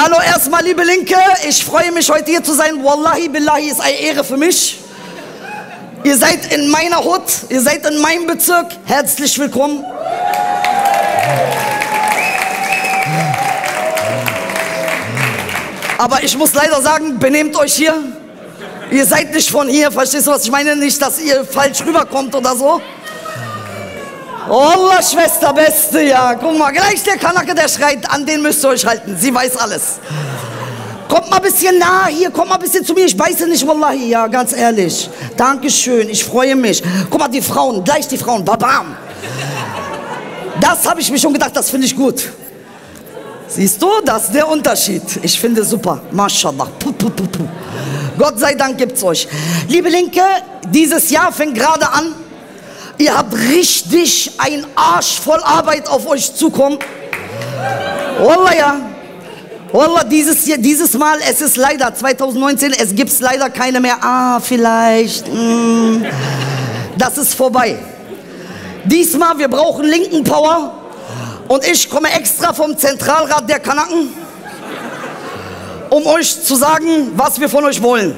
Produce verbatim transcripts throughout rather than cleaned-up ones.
Hallo erstmal, liebe Linke, ich freue mich, heute hier zu sein. Wallahi, billahi, ist eine Ehre für mich. Ihr seid in meiner Hut, ihr seid in meinem Bezirk. Herzlich willkommen. Aber ich muss leider sagen, benehmt euch hier. Ihr seid nicht von hier, verstehst du, was ich meine? Nicht, dass ihr falsch rüberkommt oder so. Allah, Schwester, Beste, ja. Guck mal, gleich der Kanake, der schreit, an den müsst ihr euch halten. Sie weiß alles. Kommt mal ein bisschen nah hier, kommt mal ein bisschen zu mir. Ich beiße nicht, wallahi, ja, ganz ehrlich. Dankeschön, ich freue mich. Guck mal, die Frauen, gleich die Frauen, babam. Das habe ich mir schon gedacht, das finde ich gut. Siehst du, das ist der Unterschied. Ich finde super, mashallah. Puh, puh, puh, puh. Gott sei Dank gibt's euch. Liebe Linke, dieses Jahr fängt gerade an. Ihr habt richtig einen Arsch voll Arbeit auf euch zukommen. Wallah, ja. Wallah, dieses, dieses Mal, es ist leider zweitausendneunzehn, es gibt leider keine mehr. Ah, vielleicht. Mm, das ist vorbei. Diesmal, wir brauchen linken Power. Und ich komme extra vom Zentralrat der Kanaken, um euch zu sagen, was wir von euch wollen.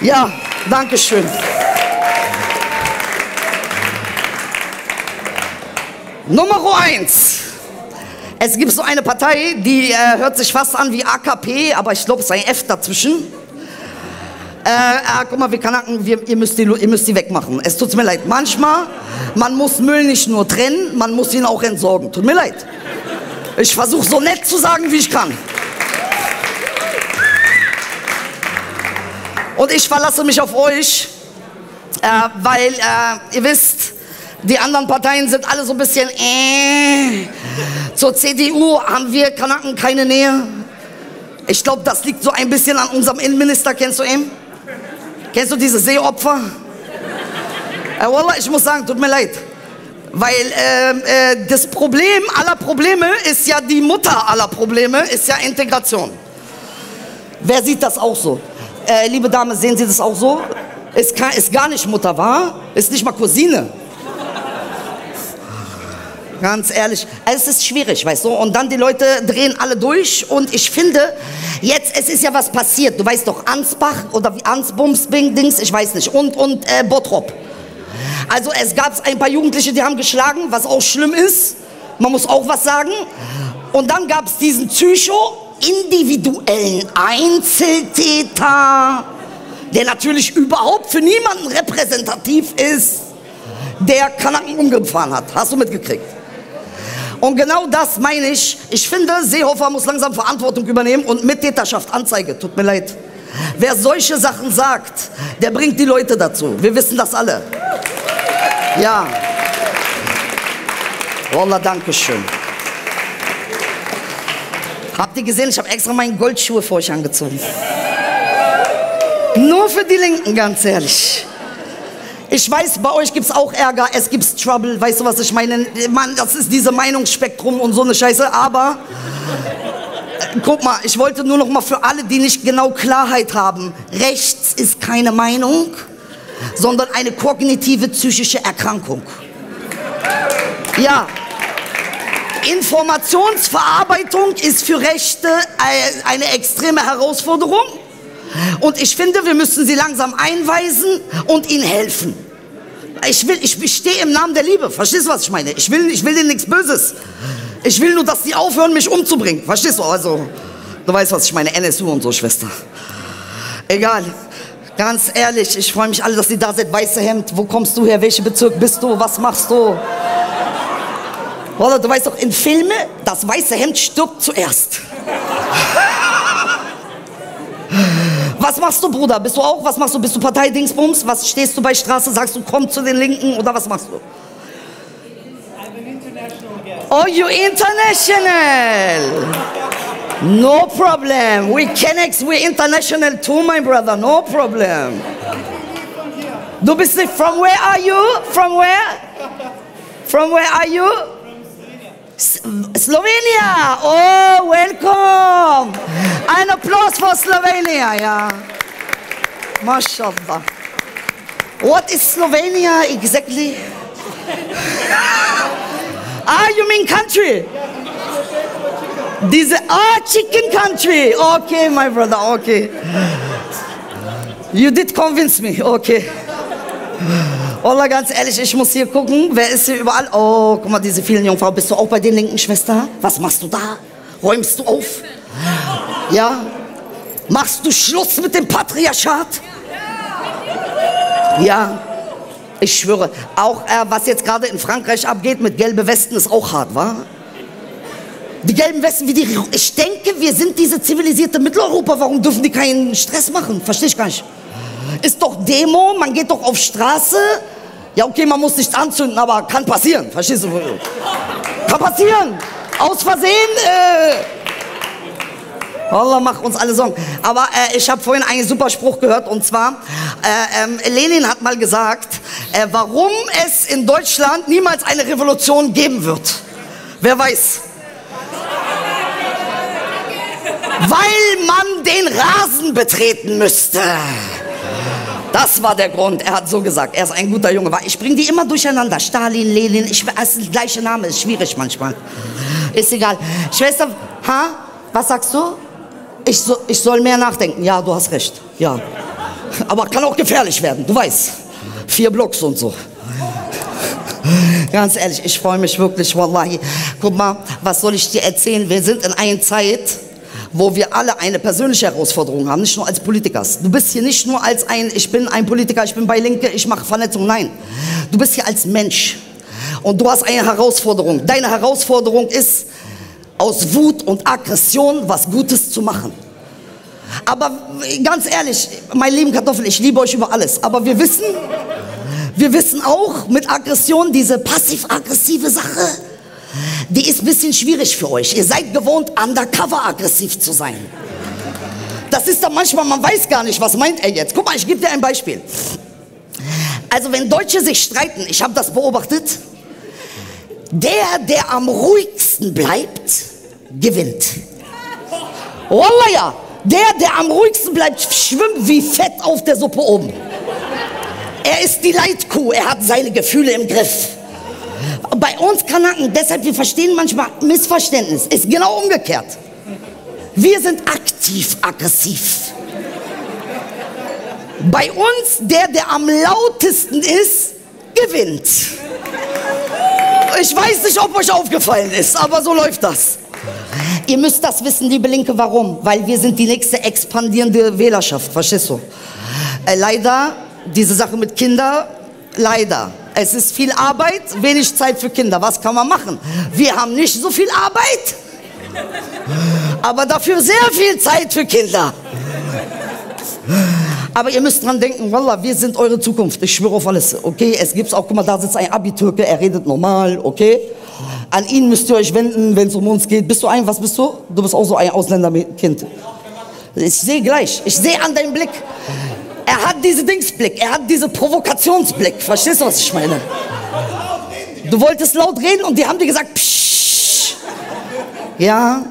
Ja, danke schön. Nummer eins. Es gibt so eine Partei, die äh, hört sich fast an wie A K P, aber ich glaube, es ist ein F dazwischen. Äh, ah, guck mal, wir Kanaken, wir, ihr, müsst die, ihr müsst die wegmachen. Es tut mir leid. Manchmal, man muss Müll nicht nur trennen, man muss ihn auch entsorgen. Tut mir leid. Ich versuche so nett zu sagen, wie ich kann. Und ich verlasse mich auf euch, äh, weil äh, ihr wisst, die anderen Parteien sind alle so ein bisschen äh. Zur C D U haben wir Kanaken keine Nähe. Ich glaube, das liegt so ein bisschen an unserem Innenminister. Kennst du ihn? Kennst du diese Seeopfer? Äh, Wallah, ich muss sagen, tut mir leid. Weil äh, äh, das Problem aller Probleme ist ja, die Mutter aller Probleme ist ja Integration. Wer sieht das auch so? Äh, liebe Dame, sehen Sie das auch so? Ist, ist gar nicht Mutter, wahr? Ist nicht mal Cousine. Ganz ehrlich, es ist schwierig, weißt du, und dann die Leute drehen alle durch und ich finde, jetzt, es ist ja was passiert, du weißt doch, Ansbach oder wie Ansbumsbing-Dings, ich weiß nicht, und, und äh, Bottrop. Also es gab ein paar Jugendliche, die haben geschlagen, was auch schlimm ist, man muss auch was sagen, und dann gab es diesen psycho-individuellen Einzeltäter, der natürlich überhaupt für niemanden repräsentativ ist, der Kanaken umgefahren hat, hast du mitgekriegt. Und genau das meine ich. Ich finde, Seehofer muss langsam Verantwortung übernehmen und Mittäterschaft Anzeige. Tut mir leid. Wer solche Sachen sagt, der bringt die Leute dazu. Wir wissen das alle. Ja. Wallah, danke schön. Habt ihr gesehen, ich habe extra meine Goldschuhe für euch angezogen. Nur für die Linken, ganz ehrlich. Ich weiß, bei euch gibt es auch Ärger, es gibt Trouble, weißt du, was ich meine? Mann, das ist diese Meinungsspektrum und so eine Scheiße, aber äh, guck mal, ich wollte nur noch mal für alle, die nicht genau Klarheit haben, rechts ist keine Meinung, sondern eine kognitive psychische Erkrankung. Ja, Informationsverarbeitung ist für Rechte eine extreme Herausforderung. Und ich finde, wir müssen sie langsam einweisen und ihnen helfen. Ich, will, ich, ich stehe im Namen der Liebe, verstehst du, was ich meine? Ich will, ich will denen nichts Böses. Ich will nur, dass die aufhören, mich umzubringen, verstehst du? Also, du weißt, was ich meine, N S U und so, Schwester. Egal, ganz ehrlich, ich freue mich alle, dass ihr da seid. Weiße Hemd, wo kommst du her, welcher Bezirk bist du, was machst du? Oder du weißt doch, in Filmen, das weiße Hemd stirbt zuerst. Was machst du, Bruder? Bist du auch? Was machst du? Bist du Parteidingsbums? Was stehst du bei Straße? Sagst du, komm zu den Linken? Oder was machst du? I'm an international guest. Oh, you international! No problem. We Canucks, we international too, my brother. No problem. Du bist nicht from where are you? From where? From where are you? Slovenia! Oh, welcome! Ein Applaus für Slovenia, ja. MashaAllah. What is Slovenia exactly? Ah, you mean country? This ah chicken country. Okay, my brother. Okay, you did convince me. Okay. Ola, ganz ehrlich, ich muss hier gucken. Wer ist hier überall? Oh, guck mal, diese vielen Jungfrauen. Bist du auch bei den linken Schwestern? Was machst du da? Räumst du auf? Ja. Machst du Schluss mit dem Patriarchat? Ja. Ich schwöre. Auch äh, was jetzt gerade in Frankreich abgeht mit gelben Westen ist auch hart, wa? Die gelben Westen, wie die. Ich denke, wir sind diese zivilisierte Mitteleuropa. Warum dürfen die keinen Stress machen? Verstehe ich gar nicht. Ist doch Demo, man geht doch auf Straße. Ja, okay, man muss nicht anzünden, aber kann passieren. Verstehst du? Kann passieren. Aus Versehen. Äh Allah macht uns alle Sorgen. Aber äh, ich habe vorhin einen super Spruch gehört. Und zwar, äh, äh, Lenin hat mal gesagt, äh, warum es in Deutschland niemals eine Revolution geben wird. Wer weiß. Weil man den Rasen betreten müsste. Das war der Grund. Er hat so gesagt, er ist ein guter Junge. Ich bringe die immer durcheinander. Stalin, Lenin, ich, das ist der gleiche Name. Ist schwierig manchmal. Ist egal. Schwester, ha? Was sagst du? Ich, so, ich soll mehr nachdenken. Ja, du hast recht. Ja. Aber kann auch gefährlich werden, du weißt. Vier Blocks und so. Ganz ehrlich, ich freue mich wirklich, wallahi. Guck mal, was soll ich dir erzählen? Wir sind in einer Zeit, wo wir alle eine persönliche Herausforderung haben, nicht nur als Politiker. Du bist hier nicht nur als ein, ich bin ein Politiker, ich bin bei Linke, ich mache Vernetzung. Nein, du bist hier als Mensch und du hast eine Herausforderung. Deine Herausforderung ist, aus Wut und Aggression was Gutes zu machen. Aber ganz ehrlich, mein lieben Kartoffeln, ich liebe euch über alles, aber wir wissen, wir wissen auch mit Aggression diese passiv-aggressive Sache, die ist ein bisschen schwierig für euch. Ihr seid gewohnt, undercover aggressiv zu sein. Das ist dann manchmal, man weiß gar nicht, was meint er jetzt. Guck mal, ich gebe dir ein Beispiel. Also wenn Deutsche sich streiten, ich habe das beobachtet, der, der am ruhigsten bleibt, gewinnt. Wallah ja, der, der am ruhigsten bleibt, schwimmt wie Fett auf der Suppe oben. Er ist die Leitkuh, er hat seine Gefühle im Griff. Bei uns Kanaken, deshalb, wir verstehen manchmal Missverständnis, ist genau umgekehrt. Wir sind aktiv-aggressiv. Bei uns, der, der am lautesten ist, gewinnt. Ich weiß nicht, ob euch aufgefallen ist, aber so läuft das. Ihr müsst das wissen, liebe Linke, warum? Weil wir sind die nächste expandierende Wählerschaft, verstehst du? Äh, leider, diese Sache mit Kindern, leider. Es ist viel Arbeit, wenig Zeit für Kinder. Was kann man machen? Wir haben nicht so viel Arbeit, aber dafür sehr viel Zeit für Kinder. Aber ihr müsst dran denken, wallah, wir sind eure Zukunft. Ich schwöre auf alles, okay? Es gibt auch, guck mal, da sitzt ein Abi-Türke, er redet normal, okay? An ihn müsst ihr euch wenden, wenn es um uns geht. Bist du ein, was bist du? Du bist auch so ein Ausländerkind. Ich sehe gleich, ich sehe an deinem Blick. Er hat diesen Dingsblick, er hat diesen Provokationsblick. Verstehst du, was ich meine? Du wolltest laut reden und die haben dir gesagt, psch. Ja,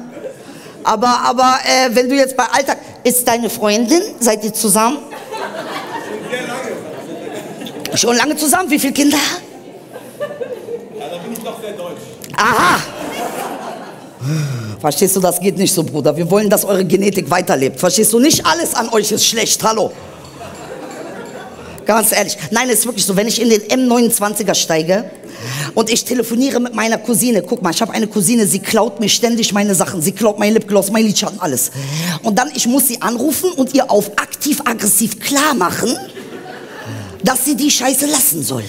aber, aber äh, wenn du jetzt bei Alltag, ist deine Freundin, seid ihr zusammen? Schon lange zusammen, wie viele Kinder? Ja, da bin ich doch sehr deutsch. Aha. Verstehst du, das geht nicht so, Bruder. Wir wollen, dass eure Genetik weiterlebt. Verstehst du, nicht alles an euch ist schlecht, hallo. Ganz ehrlich, nein, es ist wirklich so, wenn ich in den M neunundzwanziger steige und ich telefoniere mit meiner Cousine, guck mal, ich habe eine Cousine, sie klaut mir ständig meine Sachen, sie klaut mein Lipgloss, mein Lidschatten, alles. Und dann, ich muss sie anrufen und ihr auf aktiv-aggressiv klar machen, dass sie die Scheiße lassen soll.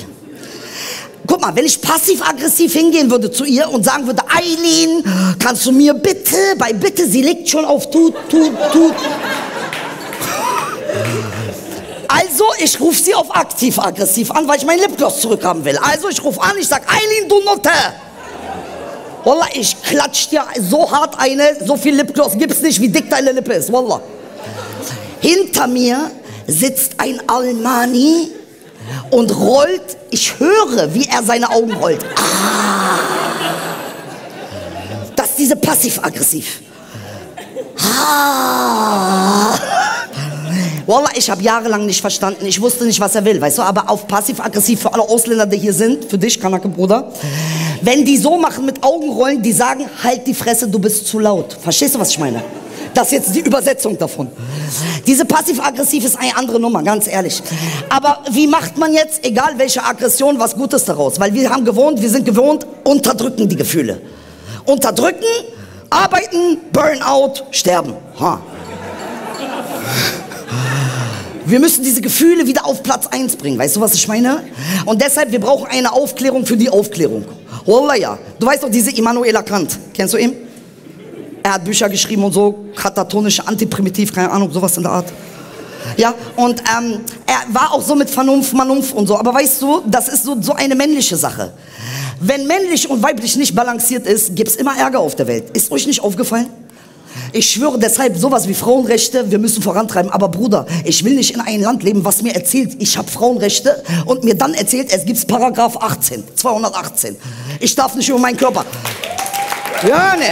Guck mal, wenn ich passiv-aggressiv hingehen würde zu ihr und sagen würde, Eileen, kannst du mir bitte, bei bitte, sie liegt schon auf tut, tut, tut. Also, ich rufe sie auf aktiv-aggressiv an, weil ich meinen Lipgloss zurückhaben will. Also, ich rufe an, ich sage, Eileen, du Nutte! Wallah, ich klatsch dir so hart eine, so viel Lipgloss gibt's nicht, wie dick deine Lippe ist, wallah. Hinter mir sitzt ein Almani und rollt, ich höre, wie er seine Augen rollt. Ah. Das ist diese passiv-aggressiv. Ah. Wallah, ich habe jahrelang nicht verstanden, ich wusste nicht, was er will, weißt du, aber auf passiv-aggressiv für alle Ausländer, die hier sind, für dich, Kanake Bruder, Wenn die so machen mit Augenrollen, die sagen, halt die Fresse, du bist zu laut. Verstehst du, was ich meine? Das ist jetzt die Übersetzung davon. Diese passiv-aggressiv ist eine andere Nummer, ganz ehrlich. Aber wie macht man jetzt, egal welche Aggression, was Gutes daraus? Weil wir haben gewohnt, wir sind gewohnt, unterdrücken die Gefühle. Unterdrücken, arbeiten, Burnout, sterben. Ha. Wir müssen diese Gefühle wieder auf Platz eins bringen, weißt du, was ich meine? Und deshalb, wir brauchen eine Aufklärung für die Aufklärung. Wallah, ja. Du weißt doch, diese Immanuel Kant, kennst du ihn? Er hat Bücher geschrieben und so, katatonisch, antiprimitiv, keine Ahnung, sowas in der Art. Ja, und ähm, er war auch so mit Vernunft, Manunft und so. Aber weißt du, das ist so, so eine männliche Sache. Wenn männlich und weiblich nicht balanciert ist, gibt es immer Ärger auf der Welt. Ist euch nicht aufgefallen? Ich schwöre deshalb, sowas wie Frauenrechte, wir müssen vorantreiben. Aber Bruder, ich will nicht in ein Land leben, was mir erzählt, ich habe Frauenrechte und mir dann erzählt, es gibt Paragraph achtzehn, zweihundertachtzehn. Ich darf nicht über meinen Körper. Ja, ne.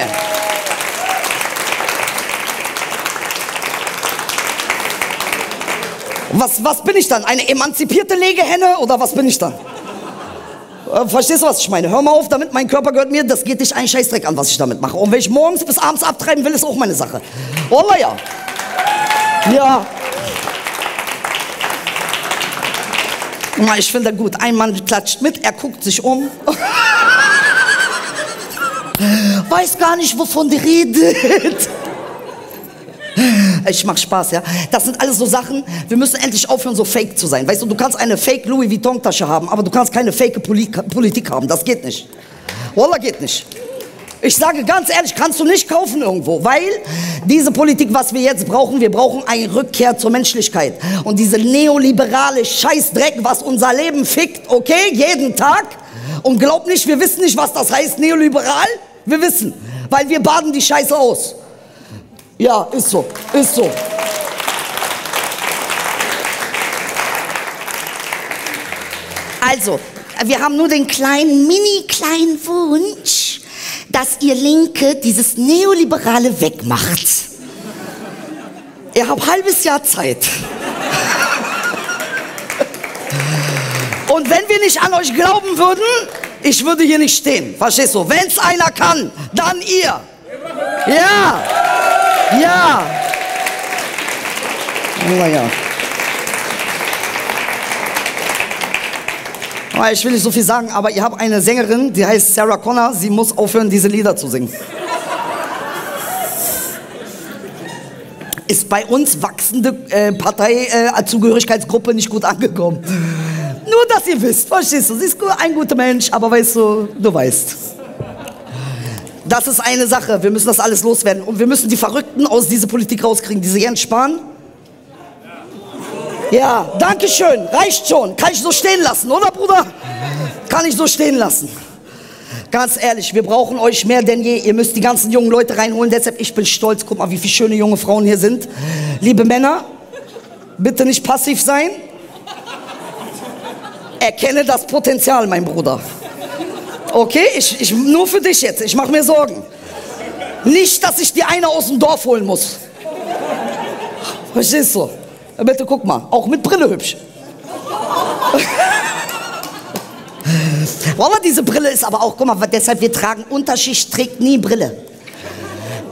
Was, was bin ich dann? Eine emanzipierte Legehenne oder was bin ich dann? Verstehst du, was ich meine? Hör mal auf damit, mein Körper gehört mir, das geht dich einen Scheißdreck an, was ich damit mache. Und wenn ich morgens bis abends abtreiben will, ist auch meine Sache. Wallah, ja. Ja. Ich finde gut, ein Mann klatscht mit, er guckt sich um. Weiß gar nicht, wovon die redet. Ich mach Spaß, ja. Das sind alles so Sachen, wir müssen endlich aufhören, so fake zu sein. Weißt du, du kannst eine fake Louis Vuitton Tasche haben, aber du kannst keine fake Politik haben. Das geht nicht. Wallah, geht nicht. Ich sage ganz ehrlich, kannst du nicht kaufen irgendwo, weil diese Politik, was wir jetzt brauchen, wir brauchen eine Rückkehr zur Menschlichkeit. Und diese neoliberale Scheißdreck, was unser Leben fickt, okay, jeden Tag. Und glaub nicht, wir wissen nicht, was das heißt, neoliberal. Wir wissen, weil wir baden die Scheiße aus. Ja, ist so, ist so. Also, wir haben nur den kleinen, mini kleinen Wunsch, dass ihr Linke dieses Neoliberale wegmacht. Ihr habt ein halbes Jahr Zeit. Und wenn wir nicht an euch glauben würden, ich würde hier nicht stehen. Verstehst du? Wenn's einer kann, dann ihr. Ja. Ja! Oh ja. Ich will nicht so viel sagen, aber ihr habt eine Sängerin, die heißt Sarah Connor, sie muss aufhören, diese Lieder zu singen. Ist bei uns wachsende äh, Parteizugehörigkeitsgruppe äh, nicht gut angekommen. Nur, dass ihr wisst, verstehst du, sie ist ein guter Mensch, aber weißt du, du weißt. Das ist eine Sache, wir müssen das alles loswerden. Und wir müssen die Verrückten aus dieser Politik rauskriegen. Diese Jens Spahn. Ja, danke schön, reicht schon. Kann ich so stehen lassen, oder Bruder? Kann ich so stehen lassen. Ganz ehrlich, wir brauchen euch mehr denn je. Ihr müsst die ganzen jungen Leute reinholen. Deshalb, ich bin stolz. Guck mal, wie viele schöne junge Frauen hier sind. Liebe Männer, bitte nicht passiv sein. Erkenne das Potenzial, mein Bruder. Okay, ich, ich, nur für dich jetzt, ich mache mir Sorgen. Nicht, dass ich dir eine aus dem Dorf holen muss. Verstehst du? Bitte guck mal, auch mit Brille hübsch. Wallah, diese Brille ist aber auch, guck mal, deshalb wir tragen, Unterschicht trägt nie Brille.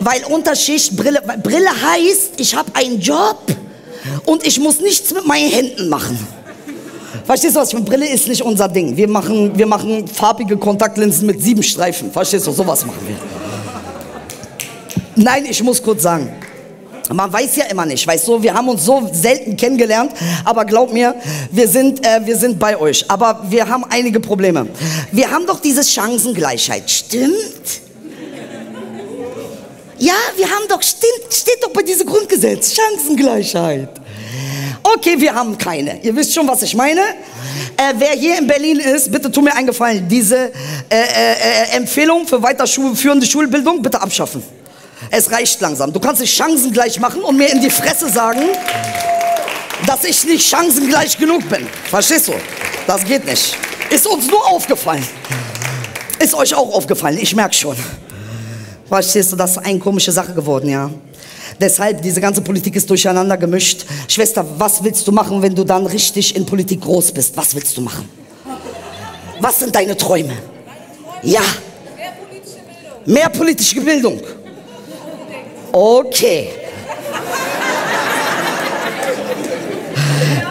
Weil Unterschicht, Brille, Brille heißt, ich habe einen Job und ich muss nichts mit meinen Händen machen. Verstehst du was? Brille ist nicht unser Ding. Wir machen, wir machen farbige Kontaktlinsen mit sieben Streifen. Verstehst du? Sowas machen wir. Nein, ich muss kurz sagen. Man weiß ja immer nicht, weißt du? Wir haben uns so selten kennengelernt. Aber glaub mir, wir sind, äh, wir sind bei euch. Aber wir haben einige Probleme. Wir haben doch diese Chancengleichheit. Stimmt? Ja, wir haben doch, stimmt, steht doch bei diesem Grundgesetz. Chancengleichheit. Okay, wir haben keine. Ihr wisst schon, was ich meine. Äh, wer hier in Berlin ist, bitte tu mir einen Gefallen. Diese äh, äh, Empfehlung für weiterführende Schulbildung, bitte abschaffen. Es reicht langsam. Du kannst nicht chancengleich machen und mir in die Fresse sagen, dass ich nicht chancengleich genug bin. Verstehst du? Das geht nicht. Ist uns nur aufgefallen. Ist euch auch aufgefallen, ich merke schon. Verstehst du, das ist eine komische Sache geworden, ja. Deshalb, diese ganze Politik ist durcheinander gemischt. Schwester, was willst du machen, wenn du dann richtig in Politik groß bist? Was willst du machen? Was sind deine Träume? Ja. Mehr politische Bildung. Mehr politische Bildung. Okay.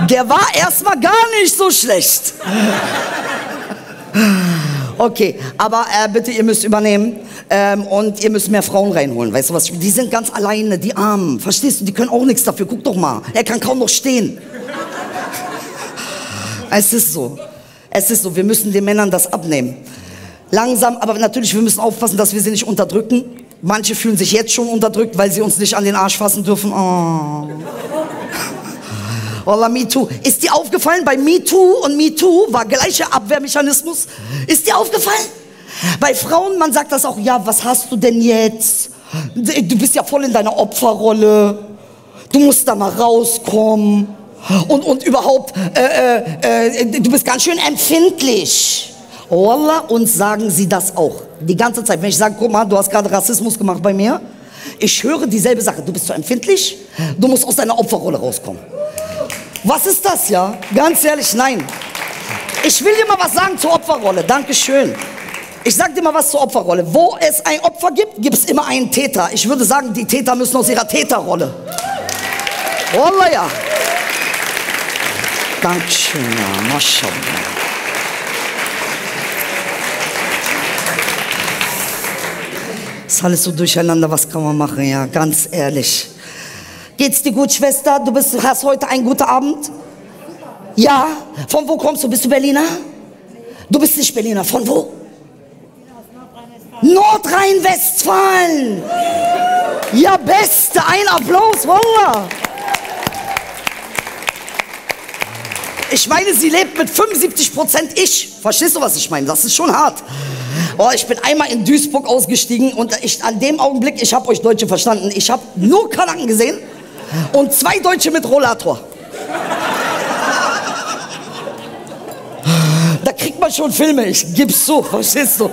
Der war erstmal gar nicht so schlecht. Okay, aber äh, bitte, ihr müsst übernehmen ähm, und ihr müsst mehr Frauen reinholen, weißt du was? Die sind ganz alleine, die Armen, verstehst du? Die können auch nichts dafür, guck doch mal, er kann kaum noch stehen. Es ist so, es ist so, wir müssen den Männern das abnehmen. Langsam, aber natürlich, wir müssen aufpassen, dass wir sie nicht unterdrücken. Manche fühlen sich jetzt schon unterdrückt, weil sie uns nicht an den Arsch fassen dürfen. Oh. Wallah, Me Too. Ist dir aufgefallen, bei Me Too und Me Too war gleicher Abwehrmechanismus? Ist dir aufgefallen? Bei Frauen, man sagt das auch, ja, was hast du denn jetzt? Du bist ja voll in deiner Opferrolle. Du musst da mal rauskommen. Und, und überhaupt, äh, äh, äh, du bist ganz schön empfindlich. Wallah, uns sagen sie das auch. Die ganze Zeit, wenn ich sage, guck mal, du hast gerade Rassismus gemacht bei mir. Ich höre dieselbe Sache. Du bist so empfindlich, du musst aus deiner Opferrolle rauskommen. Was ist das, ja? Ganz ehrlich, nein. Ich will dir mal was sagen zur Opferrolle. Dankeschön. Ich sag dir mal was zur Opferrolle. Wo es ein Opfer gibt, gibt es immer einen Täter. Ich würde sagen, die Täter müssen aus ihrer Täterrolle. Wallah, ja. Dankeschön, ja. Maschallah. Das ist alles so durcheinander, was kann man machen, ja, ganz ehrlich. Geht's dir gut, Schwester? Du bist, hast heute einen guten Abend? Ja. Von wo kommst du? Bist du Berliner? Du bist nicht Berliner. Von wo? Nordrhein-Westfalen. Ja, Beste. Ein Applaus, Wallah. Ich meine, sie lebt mit fünfundsiebzig Prozent ich. Verstehst du, was ich meine? Das ist schon hart. Oh, ich bin einmal in Duisburg ausgestiegen und ich, an dem Augenblick, ich habe euch Deutsche verstanden. Ich habe nur Kanaken gesehen. Und zwei Deutsche mit Rollator. Da kriegt man schon Filme, ich gib's zu, verstehst du?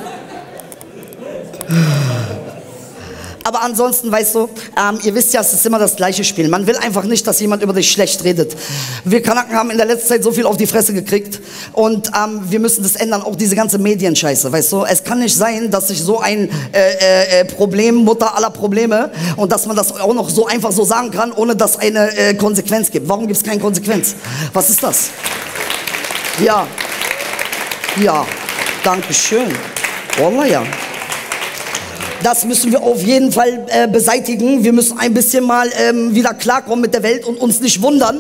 Aber ansonsten, weißt du, ähm, ihr wisst ja, es ist immer das gleiche Spiel. Man will einfach nicht, dass jemand über dich schlecht redet. Wir Kanaken haben in der letzten Zeit so viel auf die Fresse gekriegt und ähm, wir müssen das ändern, auch diese ganze Medienscheiße, weißt du. Es kann nicht sein, dass sich so ein äh, äh, Problem, Mutter aller Probleme, und dass man das auch noch so einfach so sagen kann, ohne dass eine äh, Konsequenz gibt. Warum gibt es keine Konsequenz? Was ist das? Ja. Ja. Dankeschön. Wallah, ja. Das müssen wir auf jeden Fall äh, beseitigen. Wir müssen ein bisschen mal ähm, wieder klarkommen mit der Welt und uns nicht wundern,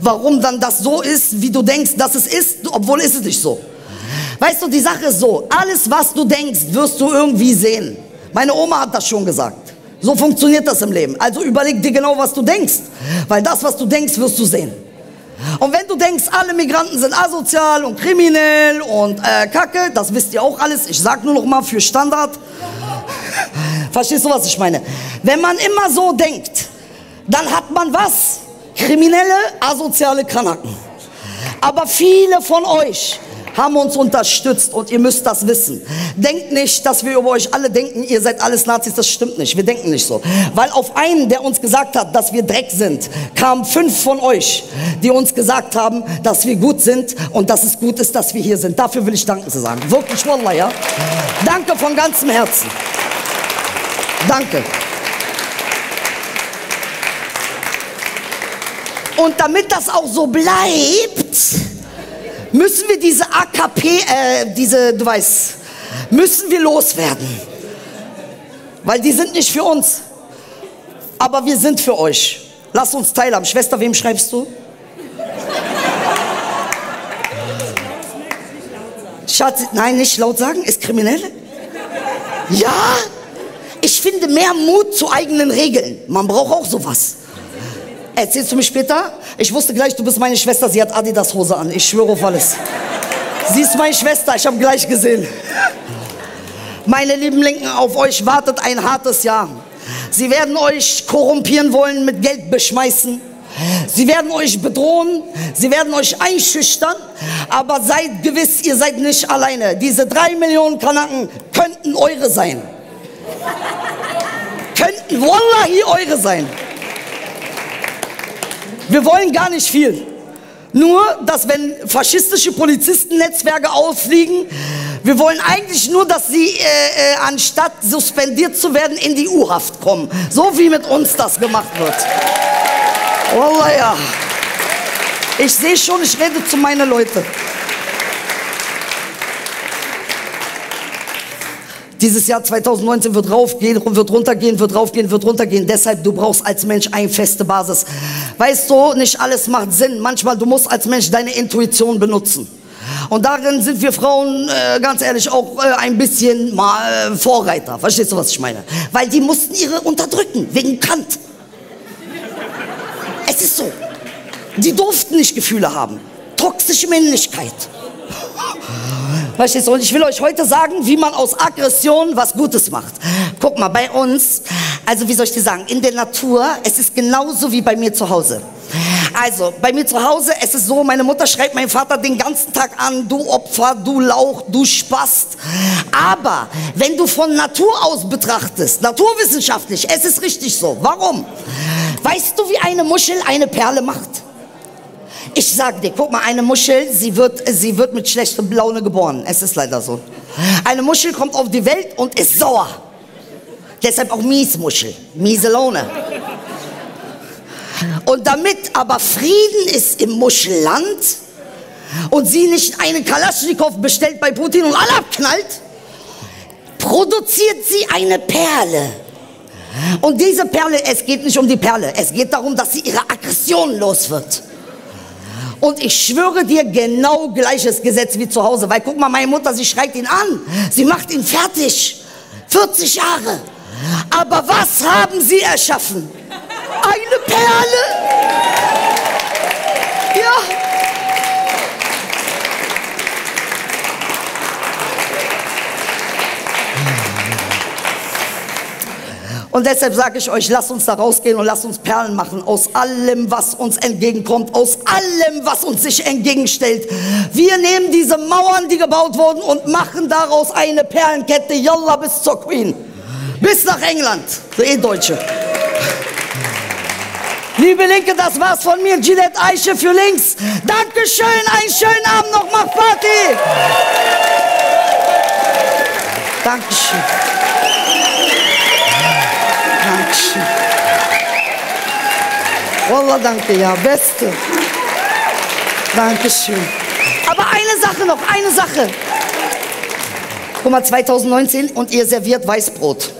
warum dann das so ist, wie du denkst, dass es ist, obwohl ist es nicht so. Weißt du, die Sache ist so, alles was du denkst, wirst du irgendwie sehen. Meine Oma hat das schon gesagt. So funktioniert das im Leben. Also überleg dir genau, was du denkst, weil das, was du denkst, wirst du sehen. Und wenn du denkst, alle Migranten sind asozial und kriminell und äh, Kacke, das wisst ihr auch alles. Ich sag nur noch mal für Standard. Verstehst du, was ich meine? Wenn man immer so denkt, dann hat man was? Kriminelle, asoziale Kanaken. Aber viele von euch haben uns unterstützt und ihr müsst das wissen. Denkt nicht, dass wir über euch alle denken, ihr seid alles Nazis, das stimmt nicht. Wir denken nicht so. Weil auf einen, der uns gesagt hat, dass wir Dreck sind, kamen fünf von euch, die uns gesagt haben, dass wir gut sind und dass es gut ist, dass wir hier sind. Dafür will ich Danke zu sagen. Wirklich, Wallah, ja? Danke von ganzem Herzen. Danke. Und damit das auch so bleibt, müssen wir diese A K P, äh, diese, du weißt, müssen wir loswerden. Weil die sind nicht für uns. Aber wir sind für euch. Lasst uns teilhaben. Schwester, wem schreibst du? Schatz, nein, nicht laut sagen, ist kriminell? Ja? Ich finde mehr Mut zu eigenen Regeln. Man braucht auch sowas. Erzählst du mir später? Ich wusste gleich, du bist meine Schwester, sie hat Adidas-Hose an. Ich schwöre auf alles. Sie ist meine Schwester, ich habe gleich gesehen. Meine lieben Linken, auf euch wartet ein hartes Jahr. Sie werden euch korrumpieren wollen, mit Geld beschmeißen. Sie werden euch bedrohen, sie werden euch einschüchtern, aber seid gewiss, ihr seid nicht alleine. Diese drei Millionen Kanaken könnten eure sein. Könnten wallahi eure sein. Wir wollen gar nicht viel. Nur, dass wenn faschistische Polizistennetzwerke auffliegen, Wir wollen eigentlich nur, dass sie, äh, äh, anstatt suspendiert zu werden, in die U-Haft kommen. So wie mit uns das gemacht wird. Wallah, ja. Ich sehe schon, ich rede zu meinen Leuten. Dieses Jahr zweitausendneunzehn wird raufgehen, wird runtergehen, wird raufgehen, wird runtergehen. Deshalb, du brauchst als Mensch eine feste Basis. Weißt du, nicht alles macht Sinn. Manchmal, du musst als Mensch deine Intuition benutzen. Und darin sind wir Frauen, äh, ganz ehrlich, auch äh, ein bisschen mal, äh, Vorreiter. Verstehst du, was ich meine? Weil die mussten ihre unterdrücken, wegen Kant. Es ist so. Die durften nicht Gefühle haben. Toxische Männlichkeit. Verstehst du? Und ich will euch heute sagen, wie man aus Aggression was Gutes macht. Guck mal, bei uns, also wie soll ich dir sagen, in der Natur, es ist genauso wie bei mir zu Hause. Also, bei mir zu Hause, es ist so, meine Mutter schreibt meinen Vater den ganzen Tag an, du Opfer, du Lauch, du Spast. Aber, wenn du von Natur aus betrachtest, naturwissenschaftlich, es ist richtig so. Warum? Weißt du, wie eine Muschel eine Perle macht? Ich sag dir, guck mal, eine Muschel, sie wird, sie wird mit schlechter Laune geboren. Es ist leider so. Eine Muschel kommt auf die Welt und ist sauer. Deshalb auch Miesmuschel, miese Laune. Und damit aber Frieden ist im Muschelland und sie nicht eine Kalaschnikow bestellt bei Putin und alle abknallt, produziert sie eine Perle. Und diese Perle, es geht nicht um die Perle, es geht darum, dass sie ihre Aggression los wird. Und ich schwöre dir, genau gleiches Gesetz wie zu Hause. Weil guck mal, meine Mutter, sie schreit ihn an. Sie macht ihn fertig. vierzig Jahre. Aber was haben sie erschaffen? Eine Perle? Ja. Und deshalb sage ich euch, lasst uns da rausgehen und lasst uns Perlen machen. Aus allem, was uns entgegenkommt, aus allem, was uns sich entgegenstellt. Wir nehmen diese Mauern, die gebaut wurden, und machen daraus eine Perlenkette. Yalla bis zur Queen. Bis nach England. Für ihr Deutsche. Liebe Linke, das war's von mir. Jilet Ayşe für links. Dankeschön, einen schönen Abend noch. Macht Party. Dankeschön. Dankeschön. Wallah, danke, ja, Beste. Dankeschön. Aber eine Sache noch, eine Sache. Guck mal, zweitausendneunzehn und ihr serviert Weißbrot.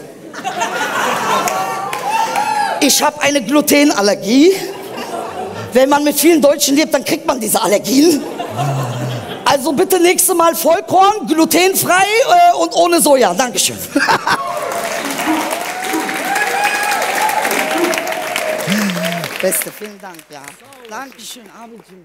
Ich habe eine Glutenallergie. Wenn man mit vielen Deutschen lebt, dann kriegt man diese Allergien. Also bitte nächstes Mal Vollkorn, glutenfrei äh, und ohne Soja. Dankeschön. Beste, vielen Dank, ja. Dankeschön, Abendchen.